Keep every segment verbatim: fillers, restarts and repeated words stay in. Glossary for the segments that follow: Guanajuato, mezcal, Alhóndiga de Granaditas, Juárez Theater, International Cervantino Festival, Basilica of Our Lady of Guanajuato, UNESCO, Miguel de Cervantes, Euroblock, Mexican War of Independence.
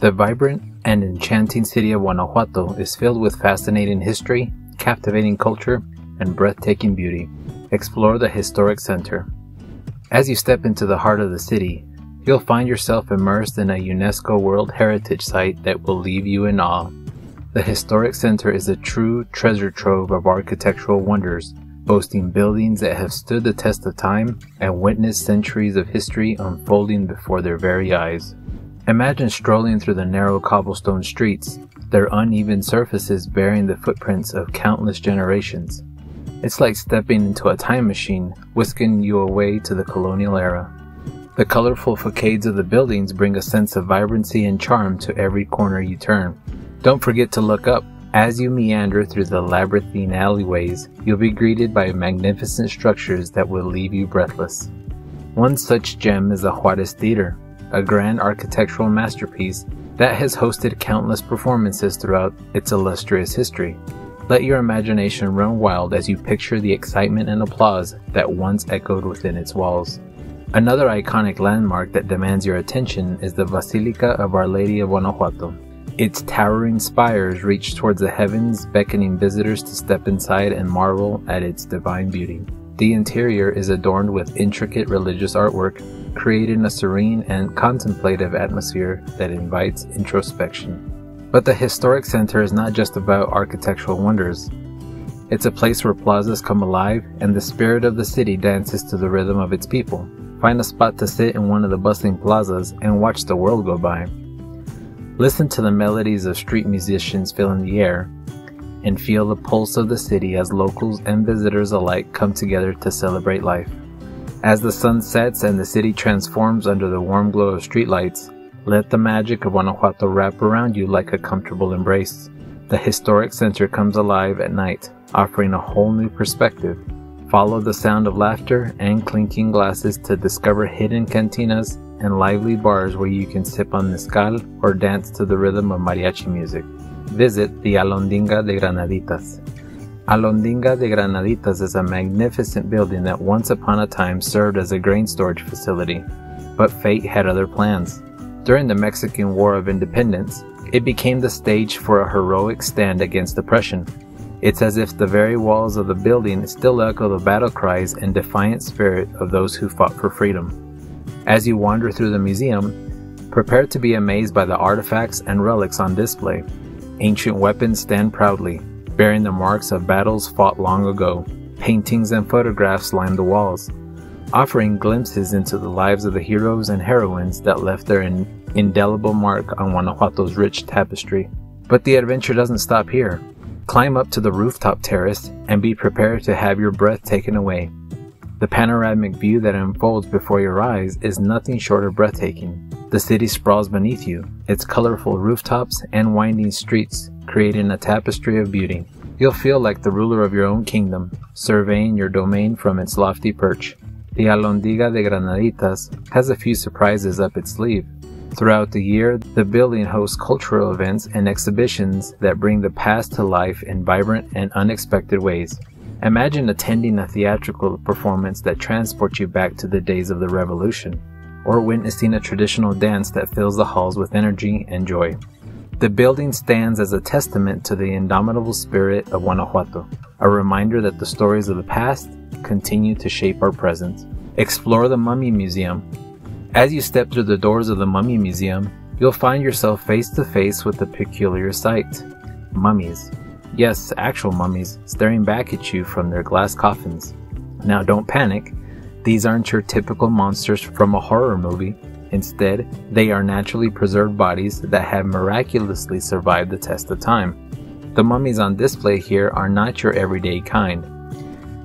The vibrant and enchanting city of Guanajuato is filled with fascinating history, captivating culture, and breathtaking beauty. Explore the historic center. As you step into the heart of the city, you'll find yourself immersed in a UNESCO World Heritage Site that will leave you in awe. The historic center is a true treasure trove of architectural wonders, boasting buildings that have stood the test of time and witnessed centuries of history unfolding before their very eyes. Imagine strolling through the narrow cobblestone streets, their uneven surfaces bearing the footprints of countless generations. It's like stepping into a time machine, whisking you away to the colonial era. The colorful facades of the buildings bring a sense of vibrancy and charm to every corner you turn. Don't forget to look up. As you meander through the labyrinthine alleyways, you'll be greeted by magnificent structures that will leave you breathless. One such gem is the Juárez Theater, a grand architectural masterpiece that has hosted countless performances throughout its illustrious history. Let your imagination run wild as you picture the excitement and applause that once echoed within its walls. Another iconic landmark that demands your attention is the Basilica of Our Lady of Guanajuato. Its towering spires reach towards the heavens, beckoning visitors to step inside and marvel at its divine beauty. The interior is adorned with intricate religious artwork, creating a serene and contemplative atmosphere that invites introspection. But the historic center is not just about architectural wonders. It's a place where plazas come alive and the spirit of the city dances to the rhythm of its people. Find a spot to sit in one of the bustling plazas and watch the world go by. Listen to the melodies of street musicians filling the air, and feel the pulse of the city as locals and visitors alike come together to celebrate life. As the sun sets and the city transforms under the warm glow of streetlights, let the magic of Guanajuato wrap around you like a comfortable embrace. The historic center comes alive at night, offering a whole new perspective. Follow the sound of laughter and clinking glasses to discover hidden cantinas and lively bars where you can sip on mezcal or dance to the rhythm of mariachi music. Visit the Alhóndiga de Granaditas. Alhóndiga de Granaditas is a magnificent building that once upon a time served as a grain storage facility, but fate had other plans. During the Mexican War of Independence, it became the stage for a heroic stand against oppression. It's as if the very walls of the building still echo the battle cries and defiant spirit of those who fought for freedom. As you wander through the museum, prepare to be amazed by the artifacts and relics on display. Ancient weapons stand proudly, bearing the marks of battles fought long ago. Paintings and photographs line the walls, offering glimpses into the lives of the heroes and heroines that left their indelible mark on Guanajuato's rich tapestry. But the adventure doesn't stop here. Climb up to the rooftop terrace and be prepared to have your breath taken away. The panoramic view that unfolds before your eyes is nothing short of breathtaking. The city sprawls beneath you, its colorful rooftops and winding streets creating a tapestry of beauty. You'll feel like the ruler of your own kingdom, surveying your domain from its lofty perch. The Alhóndiga de Granaditas has a few surprises up its sleeve. Throughout the year, the building hosts cultural events and exhibitions that bring the past to life in vibrant and unexpected ways. Imagine attending a theatrical performance that transports you back to the days of the revolution, or witnessing a traditional dance that fills the halls with energy and joy. The building stands as a testament to the indomitable spirit of Guanajuato, a reminder that the stories of the past continue to shape our present. Explore the Mummy Museum. As you step through the doors of the Mummy Museum, you'll find yourself face to face with a peculiar sight: mummies. Yes, actual mummies staring back at you from their glass coffins. Now don't panic, these aren't your typical monsters from a horror movie. Instead, they are naturally preserved bodies that have miraculously survived the test of time. The mummies on display here are not your everyday kind.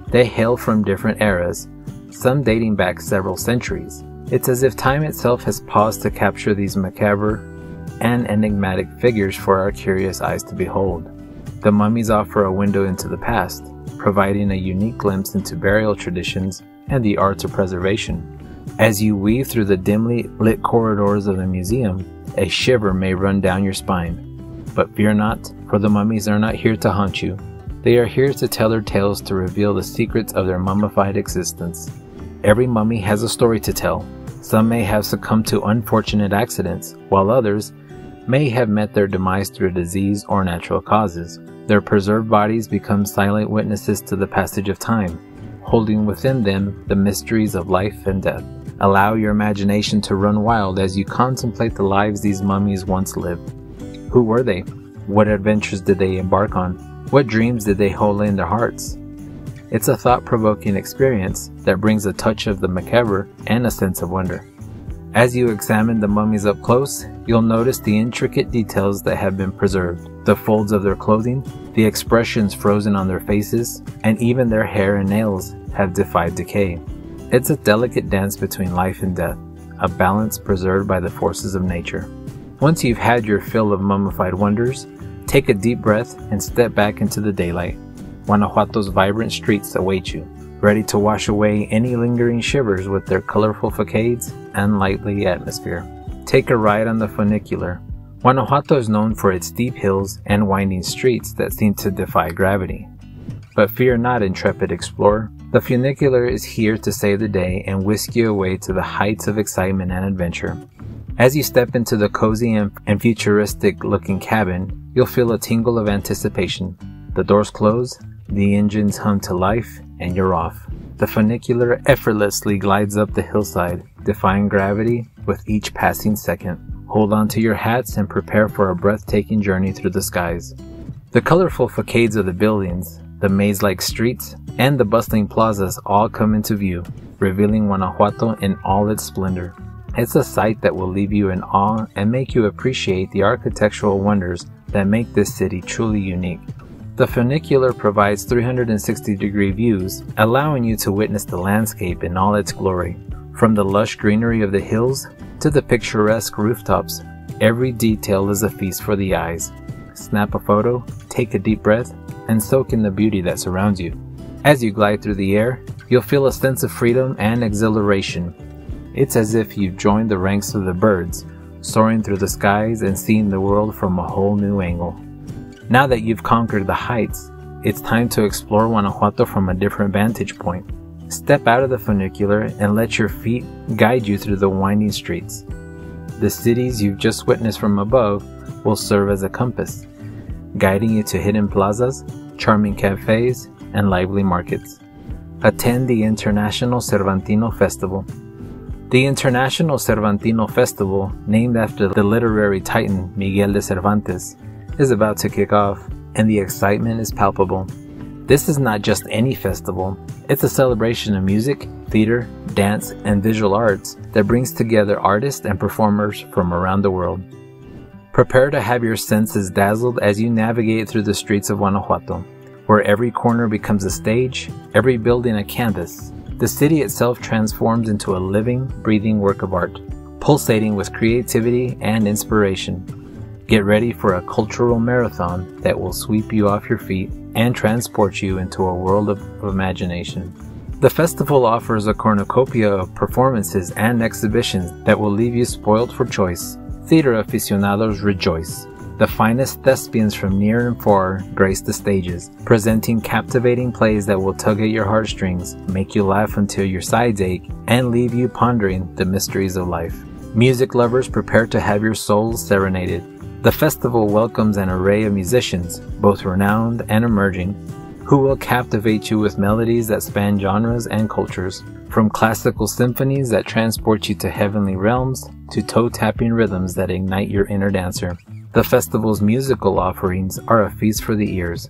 They hail from different eras, some dating back several centuries. It's as if time itself has paused to capture these macabre and enigmatic figures for our curious eyes to behold. The mummies offer a window into the past, providing a unique glimpse into burial traditions and the arts of preservation. As you weave through the dimly lit corridors of the museum, a shiver may run down your spine. But fear not, for the mummies are not here to haunt you. They are here to tell their tales, to reveal the secrets of their mummified existence. Every mummy has a story to tell. Some may have succumbed to unfortunate accidents, while others may have met their demise through disease or natural causes. Their preserved bodies become silent witnesses to the passage of time, holding within them the mysteries of life and death. Allow your imagination to run wild as you contemplate the lives these mummies once lived. Who were they? What adventures did they embark on? What dreams did they hold in their hearts? It's a thought-provoking experience that brings a touch of the macabre and a sense of wonder. As you examine the mummies up close, you'll notice the intricate details that have been preserved, the folds of their clothing, the expressions frozen on their faces, and even their hair and nails have defied decay. It's a delicate dance between life and death, a balance preserved by the forces of nature. Once you've had your fill of mummified wonders, take a deep breath and step back into the daylight. Guanajuato's vibrant streets await you, ready to wash away any lingering shivers with their colorful facades and lively atmosphere. Take a ride on the funicular. Guanajuato is known for its steep hills and winding streets that seem to defy gravity. But fear not, intrepid explorer. The funicular is here to save the day and whisk you away to the heights of excitement and adventure. As you step into the cozy and futuristic-looking cabin, you'll feel a tingle of anticipation. The doors close, the engines hum to life, and you're off. The funicular effortlessly glides up the hillside, defying gravity with each passing second. Hold on to your hats and prepare for a breathtaking journey through the skies. The colorful facades of the buildings, the maze-like streets, and the bustling plazas all come into view, revealing Guanajuato in all its splendor. It's a sight that will leave you in awe and make you appreciate the architectural wonders that make this city truly unique. The funicular provides three hundred sixty degree views, allowing you to witness the landscape in all its glory. From the lush greenery of the hills to the picturesque rooftops, every detail is a feast for the eyes. Snap a photo, take a deep breath, and soak in the beauty that surrounds you. As you glide through the air, you'll feel a sense of freedom and exhilaration. It's as if you've joined the ranks of the birds, soaring through the skies and seeing the world from a whole new angle. Now that you've conquered the heights, it's time to explore Guanajuato from a different vantage point. Step out of the funicular and let your feet guide you through the winding streets. The cities you've just witnessed from above will serve as a compass, guiding you to hidden plazas, charming cafes, and lively markets. Attend the International Cervantino Festival. The International Cervantino Festival, named after the literary titan Miguel de Cervantes, is about to kick off, and the excitement is palpable. This is not just any festival, it's a celebration of music, theater, dance, and visual arts that brings together artists and performers from around the world. Prepare to have your senses dazzled as you navigate through the streets of Guanajuato, where every corner becomes a stage, every building a canvas. The city itself transforms into a living, breathing work of art, pulsating with creativity and inspiration. Get ready for a cultural marathon that will sweep you off your feet and transport you into a world of imagination. The festival offers a cornucopia of performances and exhibitions that will leave you spoiled for choice. Theater aficionados rejoice. The finest thespians from near and far grace the stages, presenting captivating plays that will tug at your heartstrings, make you laugh until your sides ache, and leave you pondering the mysteries of life. Music lovers, prepare to have your souls serenaded. The festival welcomes an array of musicians, both renowned and emerging, who will captivate you with melodies that span genres and cultures, from classical symphonies that transport you to heavenly realms to toe-tapping rhythms that ignite your inner dancer. The festival's musical offerings are a feast for the ears.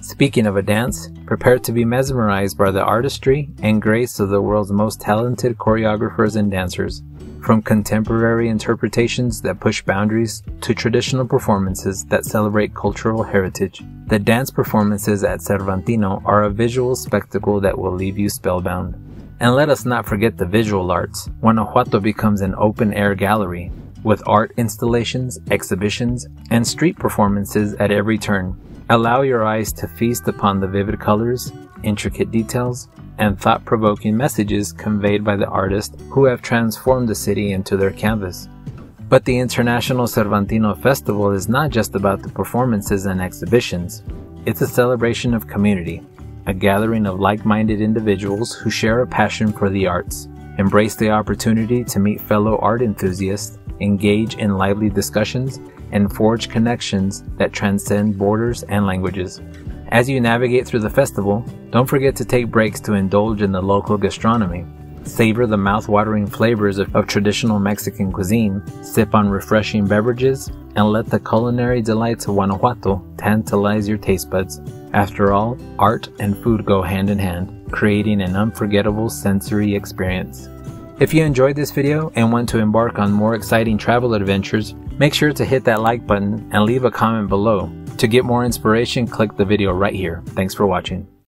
Speaking of a dance, prepare to be mesmerized by the artistry and grace of the world's most talented choreographers and dancers. From contemporary interpretations that push boundaries to traditional performances that celebrate cultural heritage, the dance performances at Cervantino are a visual spectacle that will leave you spellbound. And let us not forget the visual arts. Guanajuato becomes an open-air gallery, with art installations, exhibitions, and street performances at every turn. Allow your eyes to feast upon the vivid colors, intricate details, and thought-provoking messages conveyed by the artists who have transformed the city into their canvas. But the International Cervantino Festival is not just about the performances and exhibitions. It's a celebration of community, a gathering of like-minded individuals who share a passion for the arts. Embrace the opportunity to meet fellow art enthusiasts, engage in lively discussions, and forge connections that transcend borders and languages. As you navigate through the festival, don't forget to take breaks to indulge in the local gastronomy. Savor the mouth-watering flavors of, of traditional Mexican cuisine, sip on refreshing beverages, and let the culinary delights of Guanajuato tantalize your taste buds. After all, art and food go hand in hand, creating an unforgettable sensory experience. If you enjoyed this video and want to embark on more exciting travel adventures, make sure to hit that like button and leave a comment below. To get more inspiration, click the video right here. Thanks for watching.